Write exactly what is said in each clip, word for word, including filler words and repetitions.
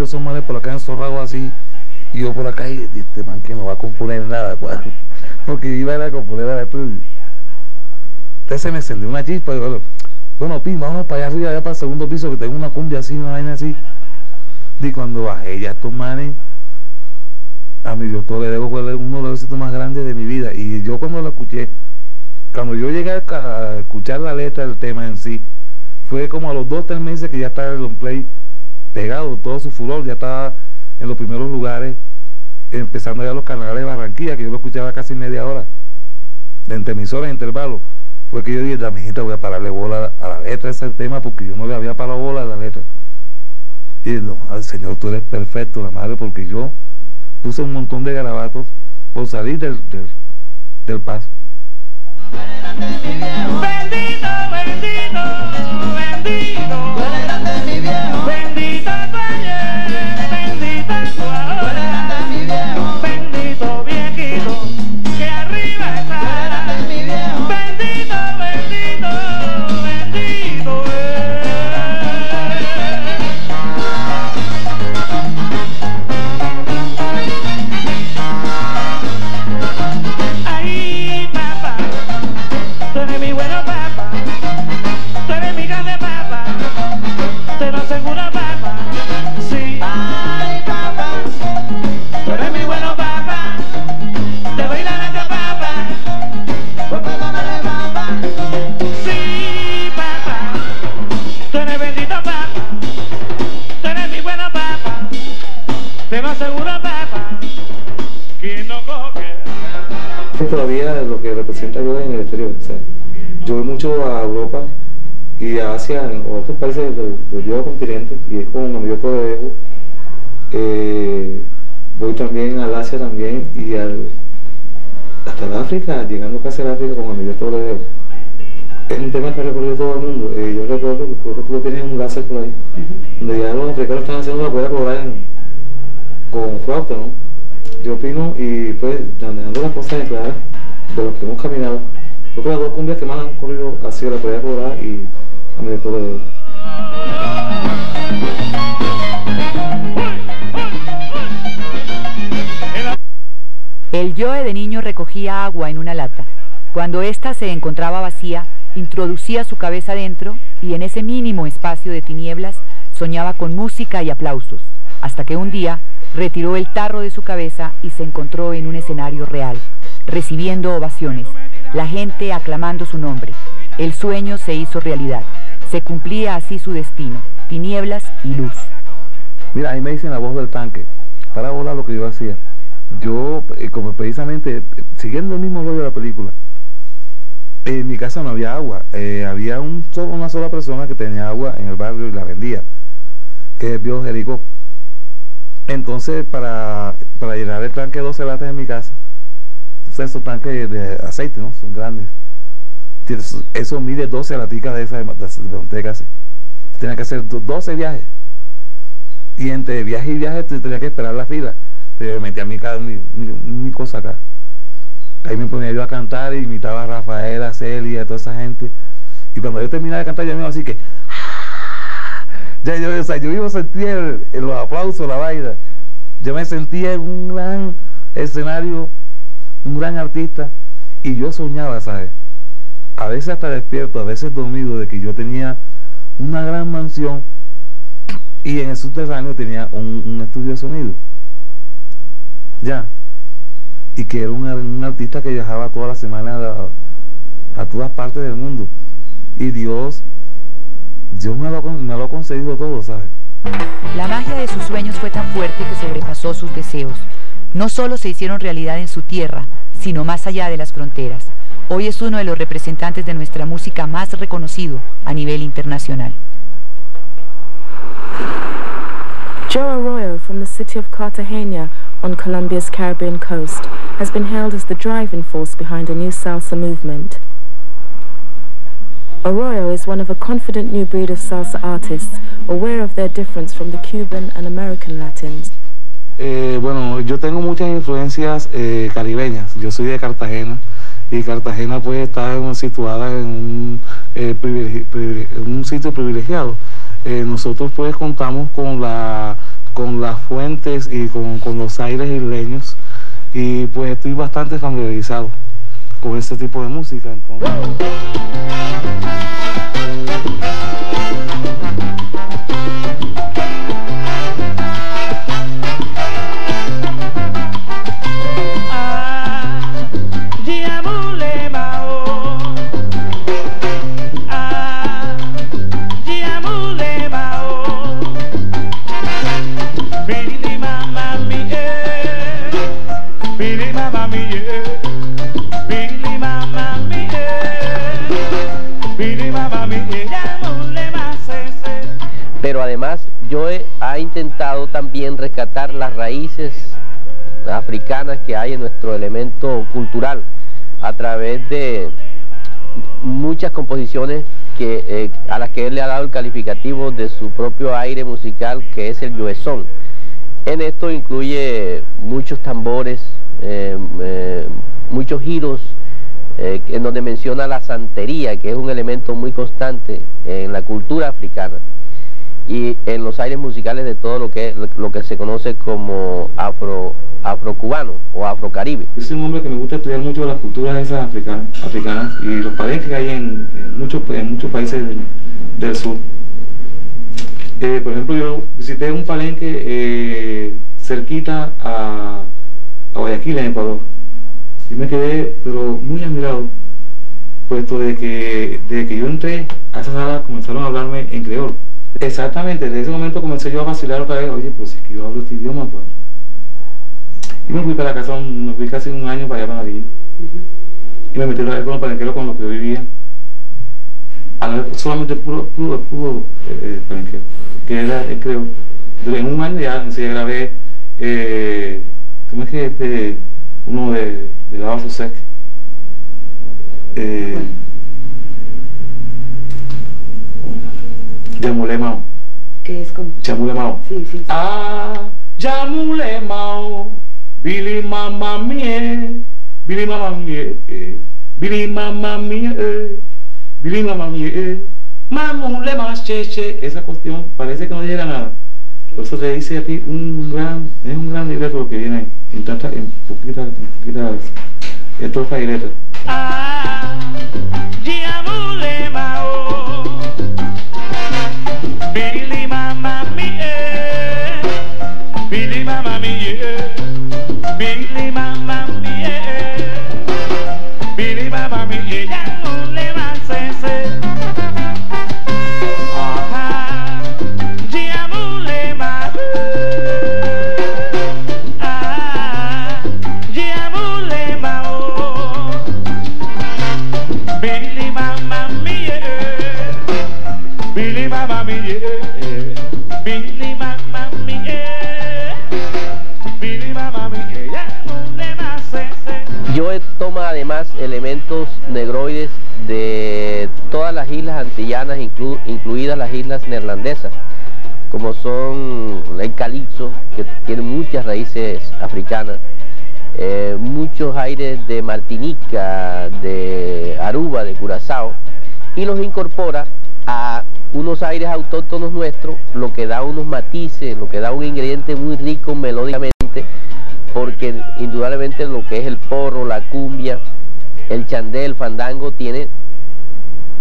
Esos manes por acá ensorrados así, y yo por acá, y este man que no va a componer nada, cuadro, porque iba a, a componer al estudio. Entonces se me encendió una chispa, y bueno, bueno pim, vamos para allá arriba, allá para el segundo piso, que tengo una cumbia así, una vaina así. Y cuando bajé ya estos manes, a mi Dios todo le debo cuál es uno de los éxitos más grandes de mi vida. Y yo cuando lo escuché, cuando yo llegué a escuchar la letra del tema en sí, fue como a los dos, tres meses que ya estaba el long play pegado, todo su furor, ya estaba en los primeros lugares, empezando ya los carnavales de Barranquilla, que yo lo escuchaba casi media hora, de entre emisoras, intervalos. Fue que yo dije, la mijita, voy a pararle bola a la letra de ese tema, porque yo no le había parado bola a la letra. Y no, al Señor, tú eres perfecto, la madre, porque yo puse un montón de garabatos por salir del, del, del paso. Bendito, bendito, bendito. Todavía lo que representa yo en el exterior, o sea, yo voy mucho a Europa y a Asia, en otros países del, del viejo continente, y es con mi amigo Tobedejo. Eh, voy también al Asia también y al, hasta el África, llegando casi al África con mi amigo Tobedejo. Es un tema que ha recorrido todo el mundo. Eh, yo recuerdo que creo que tú tienes un láser por ahí, uh-huh. donde ya los africanos están haciendo la cuerda cobrar con flauta, ¿no? Yo opino, y pues dejando las cosas en claras de lo que hemos caminado, creo que las dos cumbias que más han corrido ha sido la playa colorada y a mi director de El Joe de niño recogía agua en una lata. Cuando ésta se encontraba vacía, introducía su cabeza dentro y en ese mínimo espacio de tinieblas soñaba con música y aplausos, hasta que un día retiró el tarro de su cabeza y se encontró en un escenario real, recibiendo ovaciones, la gente aclamando su nombre. El sueño se hizo realidad, se cumplía así su destino, tinieblas y luz. Mira, ahí me dicen la voz del tanque, para volar lo que yo hacía. Yo, como precisamente, siguiendo el mismo rollo de la película, en mi casa no había agua, eh, había un solo, una sola persona que tenía agua en el barrio y la vendía, que es Bio Jericó. Entonces, para, para llenar el tanque de doce latas en mi casa, o sea, esos tanques de aceite, ¿no? Son grandes. Eso, eso mide doce laticas de esas de manteca. Tenía que hacer doce viajes. Y entre viaje y viaje tenía que esperar la fila. Te metía mi, mi, mi cosa acá. Ahí me ponía yo a cantar y imitaba a Rafaela, Celia, toda esa gente. Y cuando yo terminaba de cantar, yo me iba así que... Ya, yo, o sea, yo iba a sentir los aplausos, la vaina. Yo me sentía en un gran escenario, un gran artista, y yo soñaba, ¿sabes? a veces hasta despierto, a veces dormido, de que yo tenía una gran mansión y en el subterráneo tenía un, un estudio de sonido, ya, y que era un, un artista que viajaba todas las semanas a, a todas partes del mundo, y Dios Dios me lo, me lo ha concedido todo, ¿sabes? La magia de sus sueños fue tan fuerte que sobrepasó sus deseos. No solo se hicieron realidad en su tierra, sino más allá de las fronteras. Hoy es uno de los representantes de nuestra música más reconocido a nivel internacional. Joe Arroyo from the city of Cartagena on Colombia's Caribbean coast has been hailed as the driving force behind a new salsa movement. Arroyo is one of a confident new breed of salsa artists, aware of their difference from the Cuban and American Latins. Eh, bueno, yo tengo muchas influencias eh, caribeñas. Yo soy de Cartagena y Cartagena pues está en, situada en un, eh, privilegi, privilegi, un sitio privilegiado. Eh, nosotros pues contamos con, la, con las fuentes y con, con los aires isleños y pues estoy bastante familiarizado con este tipo de música. Entonces, pero además Joe ha intentado también rescatar las raíces africanas que hay en nuestro elemento cultural a través de muchas composiciones que, eh, a las que él le ha dado el calificativo de su propio aire musical, que es el joesón. En esto incluye muchos tambores, eh, eh, muchos giros, eh, en donde menciona la santería, que es un elemento muy constante en la cultura africana y en los aires musicales de todo lo que, lo que se conoce como afro, afrocubano o afrocaribe. Es un hombre que me gusta estudiar mucho las culturas esas africanas, africanas y los palenques que hay en, en, muchos, en muchos países del, del sur. Eh, por ejemplo, yo visité un palenque eh, cerquita a, a Guayaquil, en Ecuador, y me quedé pero muy admirado, puesto de que desde que yo entré a esa sala comenzaron a hablarme en creol. Exactamente, desde ese momento comencé yo a vacilar otra vez. Oye, pues si es que yo hablo este idioma, pues. Y me fui para casa, un, me fui casi un año para allá para Nariño. Uh-huh. Y me metí otra vez con los palenqueros con los que yo vivía. A la vez solamente puro, puro, puro eh, palenquero, que era el creo. En un año ya enseguida grabé, eh, ¿cómo es que este? Uno de, de la Basso Sec. Eh, Yamulemao. ¿Qué es como? Yamulemao. Sí, sí, sí. Ah, Yamulemao, Billy mamá mía, Billy mamá mía, Billy mamá mía, Billy mamá mía, Mamulema cheche. Esa cuestión parece que no llega a nada. Por eso te dice a ti un gran, es un gran libreto lo que viene en tantas, en poquitas, en poquitas estrofas y letras. Ah, Yamulemao. Billy mamá mía, Billy mamá mía, Billy mamá mía, Billy mamá mía, ya no le vas a hacer. Ah, Yamulemao, ah, Yamulemao, Billy mamá mía, Billy mamá mía. Joe toma además elementos negroides de todas las islas antillanas, inclu incluidas las islas neerlandesas, como son el calipso, que tiene muchas raíces africanas, eh, muchos aires de Martinica, de Aruba, de Curazao, y los incorpora a unos aires autóctonos nuestros, lo que da unos matices, lo que da un ingrediente muy rico melódicamente, porque indudablemente lo que es el porro, la cumbia, el chandel, el fandango, tiene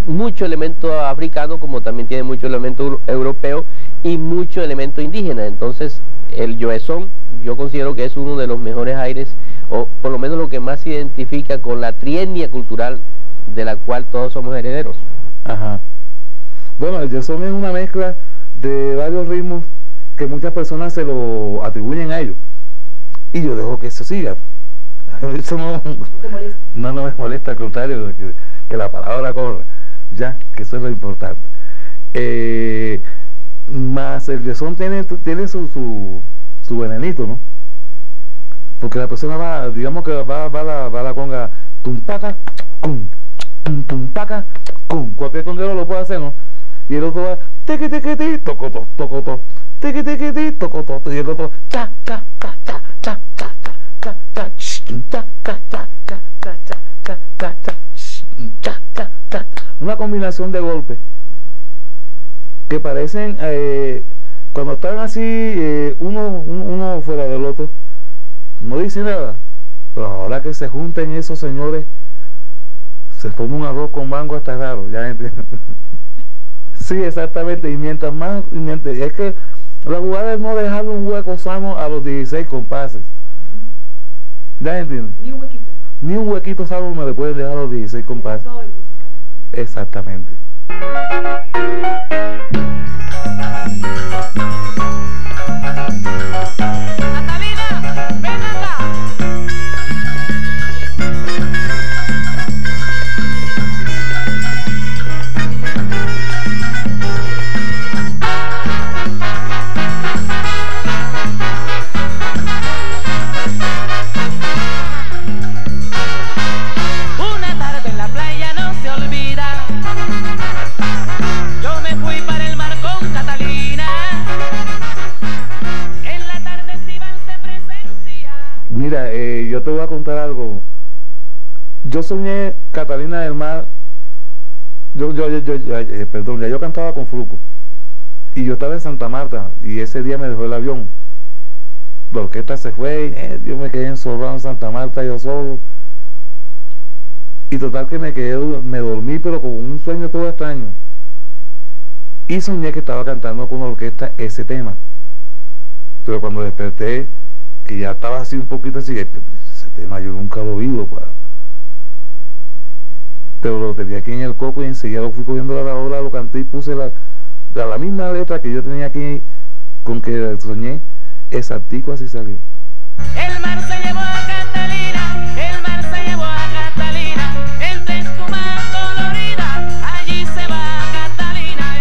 mucho elemento africano, como también tiene mucho elemento europeo y mucho elemento indígena. Entonces el joesón yo considero que es uno de los mejores aires, o por lo menos lo que más se identifica con la trietnia cultural de la cual todos somos herederos. Ajá. Bueno, el joesón es una mezcla de varios ritmos que muchas personas se lo atribuyen a ellos, y yo dejo que eso siga. Eso no, no, no me molesta, al contrario, que, que la palabra corra, ya, que eso es lo importante. Eh, más el joesón tiene, tiene su, su, su venenito, ¿no? Porque la persona va, digamos que va, va, la, va la conga, tumpaca, cum, tumpaca, cum, cualquier conguero lo puede hacer, ¿no? Y el otro va, teque, teque, teque, tocoto, tocoto, teque, teque, teque, tocoto, y el otro, cha, cha, cha, cha, cha, cha, cha, cha, cha. Una combinación de golpes que parecen, eh, cuando están así, eh, uno, uno fuera del otro, no dice nada, pero ahora que se junten esos señores, se forma un arroz con mango hasta raro, ya entiendo. Sí, exactamente, y mientras más, y mientras, es que la jugada es no dejarle un hueco sano a los dieciséis compases. ¿Ya entiendes? Ni un huequito. Ni un huequito salvo me le pueden dejar los dieciséis compases. Exactamente. ¡Catalina! ¡Ven acá! Mira, eh, yo te voy a contar algo. Yo soñé Catalina del Mar. Yo, yo, yo, yo eh, perdón, ya yo cantaba con Fruko. Y yo estaba en Santa Marta. Y ese día me dejó el avión. La orquesta se fue. Eh, yo me quedé encerrado en Santa Marta, yo solo. Y total que me quedé, me dormí, pero con un sueño todo extraño. Y soñé que estaba cantando con la orquesta ese tema. Pero cuando desperté, que ya estaba así un poquito así, ese tema yo nunca lo he oído, pues. Pero lo tenía aquí en el coco y enseguida lo fui cogiendo la grabadora, lo canté y puse la, la, la misma letra que yo tenía aquí con que soñé, exactico así salió. El mar se llevó a Catalina, el mar se llevó a Catalina, entre espumas coloridas, allí se va Catalina.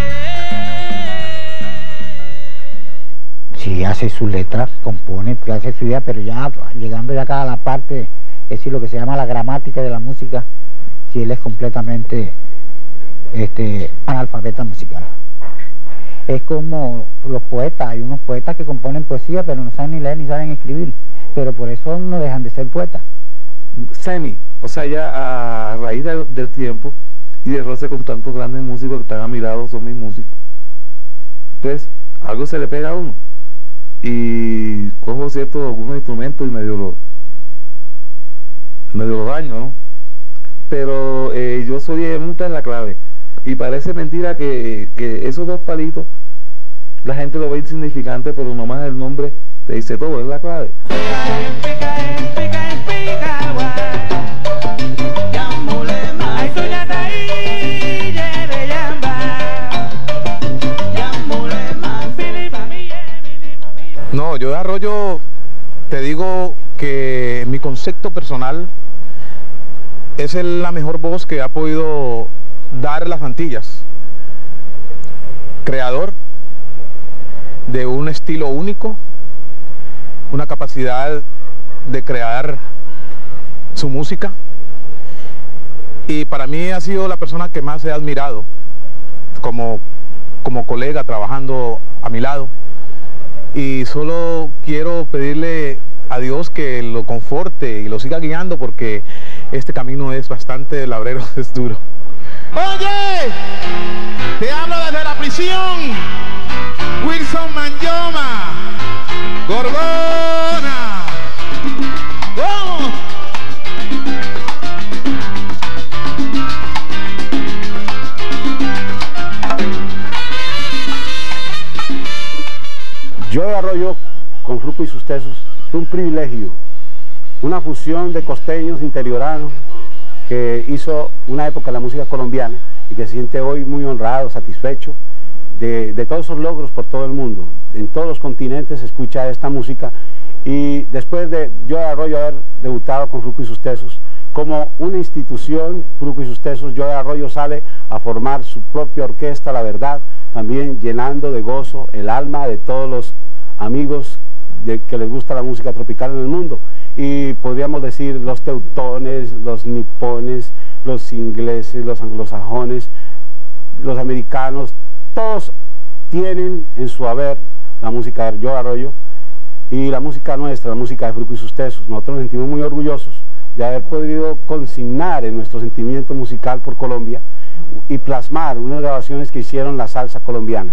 Si hace sus letras, compone, hace su idea, pero ya llegando ya acá a la parte, es decir, lo que se llama la gramática de la música, si él es completamente este, analfabeta musical. Es como los poetas, hay unos poetas que componen poesía, pero no saben ni leer ni saben escribir, pero por eso no dejan de ser poetas. Semi, o sea, ya a raíz del, del tiempo y de roce con tantos grandes músicos que están a mi lado, son mis músicos. Entonces, algo se le pega a uno. Y cojo ciertos algunos instrumentos y medio lo medio lo daño, ¿no? Pero eh, yo soy muta en la clave, y parece mentira que, que esos dos palitos la gente lo ve insignificante, pero nomás el nombre te dice todo, es la clave. No, yo de Arroyo te digo que mi concepto personal es el, la mejor voz que ha podido dar las Antillas. Creador de un estilo único, una capacidad de crear su música, y para mí ha sido la persona que más he admirado como, como colega trabajando a mi lado. Y solo quiero pedirle a Dios que lo conforte y lo siga guiando, porque este camino es bastante labrero, es duro. Oye, te hablo desde la prisión. Wilson Manyoma, Gorgona. ¡Vamos! Arroyo con Fruko y sus Tesos fue un privilegio, una fusión de costeños interioranos que hizo una época la música colombiana y que se siente hoy muy honrado, satisfecho de, de todos esos logros por todo el mundo. En todos los continentes se escucha esta música, y después de Joe Arroyo haber debutado con Fruko y sus Tesos, como una institución, Fruko y sus Tesos, Joe Arroyo sale a formar su propia orquesta, La Verdad, también llenando de gozo el alma de todos los amigos de, que les gusta la música tropical en el mundo. Y podríamos decir los teutones, los nipones, los ingleses, los anglosajones, los americanos, todos tienen en su haber la música de Joe Arroyo y la música nuestra, la música de Fruko y sus Tesos. Nosotros nos sentimos muy orgullosos de haber podido consignar en nuestro sentimiento musical por Colombia y plasmar unas grabaciones que hicieron la salsa colombiana.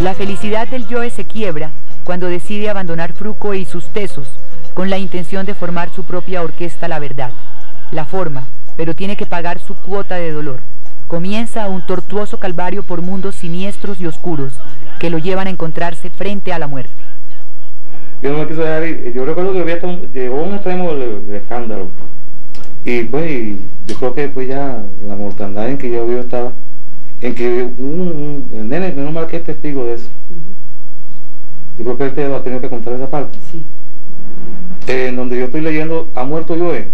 La felicidad del Joe se quiebra cuando decide abandonar Fruko y sus Tesos con la intención de formar su propia orquesta La Verdad. La forma, pero tiene que pagar su cuota de dolor. Comienza un tortuoso calvario por mundos siniestros y oscuros que lo llevan a encontrarse frente a la muerte. Yo no me quise dejar ir. Yo recuerdo que había llegó a un extremo de escándalo. Y pues y yo creo que pues ya la mortandad en que yo vivo estaba, en que un, un, el nene, menos mal que es testigo de eso. Uh-huh. Yo creo que él te va a tener que contar esa parte. Sí. Eh, en donde yo estoy leyendo, ha muerto Joe,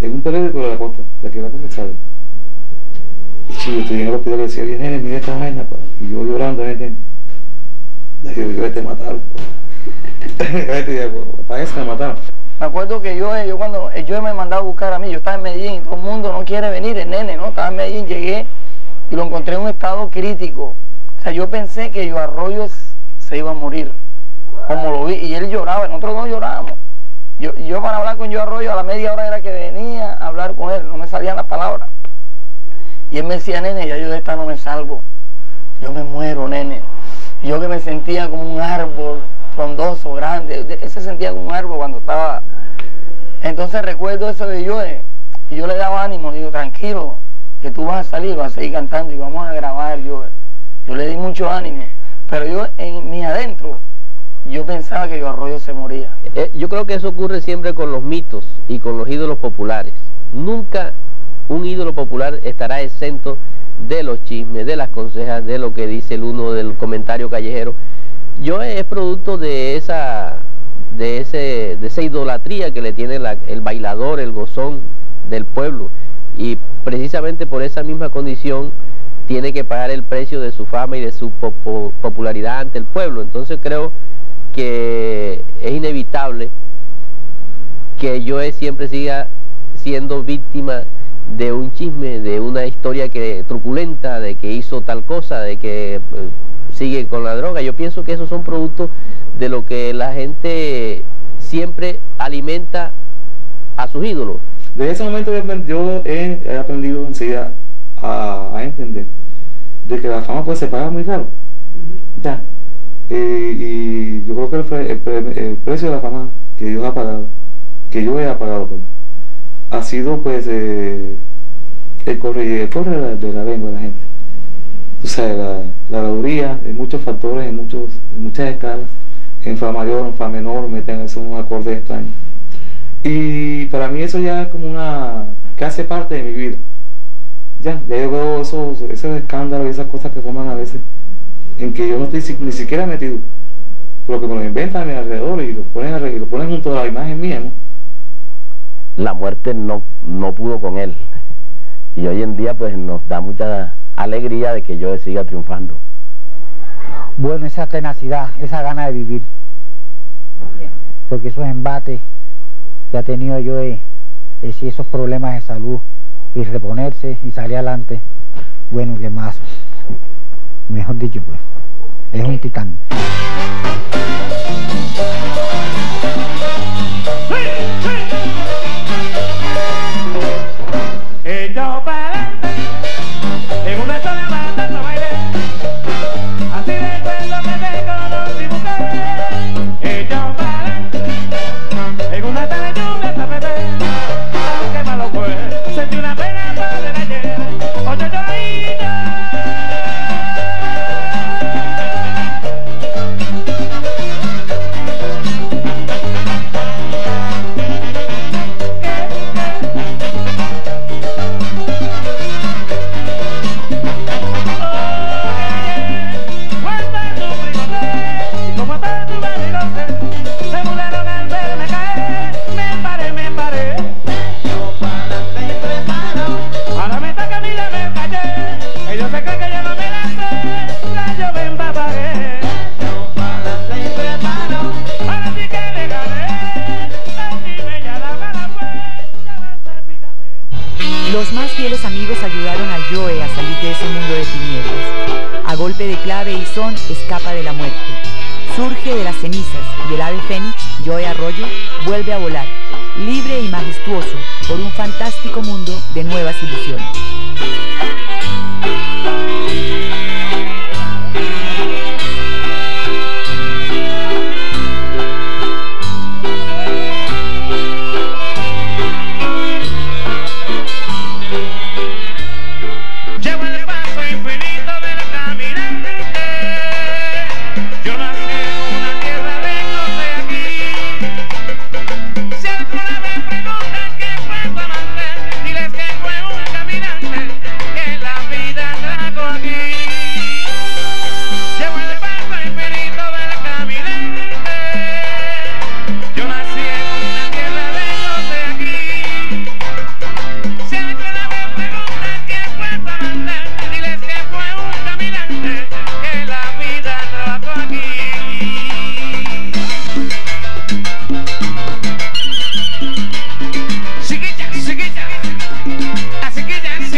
en un periódico de la costa, de aquí de la costa sale. Y yo estoy en el hospital y decía, oye nene, mira esta vaina, pa. Y yo llorando, gente, yo, yo te mataron. Para eso me mataron. Me acuerdo que yo, yo cuando el Joe me mandaba a buscar a mí, yo estaba en Medellín, todo el mundo no quiere venir, el nene, ¿no? Estaba en Medellín, llegué y lo encontré en un estado crítico. O sea, yo pensé que Joe Arroyo se iba a morir, como lo vi, y él lloraba, nosotros no llorábamos. Yo, yo para hablar con Joe Arroyo a la media hora era que venía a hablar con él, no me salían las palabras. Y él me decía, nene, ya yo de esta no me salvo, yo me muero, nene. Y yo que me sentía como un árbol, frondoso, grande, él se sentía como un árbol cuando estaba. Entonces recuerdo eso de Joe, y yo le daba ánimo, digo, tranquilo, que tú vas a salir, vas a seguir cantando y vamos a grabar, Joe. Yo le di mucho ánimo, pero yo en mi adentro, yo pensaba que Joe Arroyo se moría. Eh, yo creo que eso ocurre siempre con los mitos y con los ídolos populares. Nunca un ídolo popular estará exento de los chismes, de las consejas, de lo que dice el uno, del comentario callejero. Joe es producto de esa, de ese, de esa idolatría que le tiene la, el bailador, el gozón del pueblo, y precisamente por esa misma condición tiene que pagar el precio de su fama y de su pop- popularidad ante el pueblo. Entonces creo que es inevitable que Joe siempre siga siendo víctima de un chisme, de una historia que truculenta, de que hizo tal cosa, de que siguen con la droga. Yo pienso que esos son productos de lo que la gente siempre alimenta a sus ídolos. Desde ese momento yo he aprendido enseguida a, a entender de que la fama pues se paga muy caro. Uh-huh. Ya. Eh, y yo creo que el, pre, el, pre, el precio de la fama que Dios ha pagado, que yo he pagado, pues, ha sido pues eh, el corre, el corre de la, de la lengua de la gente. O sea, la, la lauría, en muchos factores, en, muchos, en muchas escalas, en fa mayor, en fa menor, meten esos unos acordes extraños. Y para mí eso ya es como una, que hace parte de mi vida. Ya, ya yo veo esos, esos escándalos y esas cosas que forman a veces, en que yo no estoy ni siquiera metido, pero que me los inventan a mi alrededor y los ponen, y los ponen junto a la imagen mía, ¿no? La muerte no, no pudo con él. Y hoy en día pues nos da mucha alegría de que Joe siga triunfando. Bueno, esa tenacidad, esa gana de vivir, porque esos embates que ha tenido Joe, es, esos problemas de salud, y reponerse y salir adelante, bueno, que más, mejor dicho, pues, es un titán. Una pena para la llena, oye, yo ahí no. Los más fieles amigos ayudaron al Joe a salir de ese mundo de tinieblas. A golpe de clave y son, escapa de la muerte. Surge de las cenizas y el ave fénix, Joe Arroyo, vuelve a volar, libre y majestuoso, por un fantástico mundo de nuevas ilusiones. Así que ya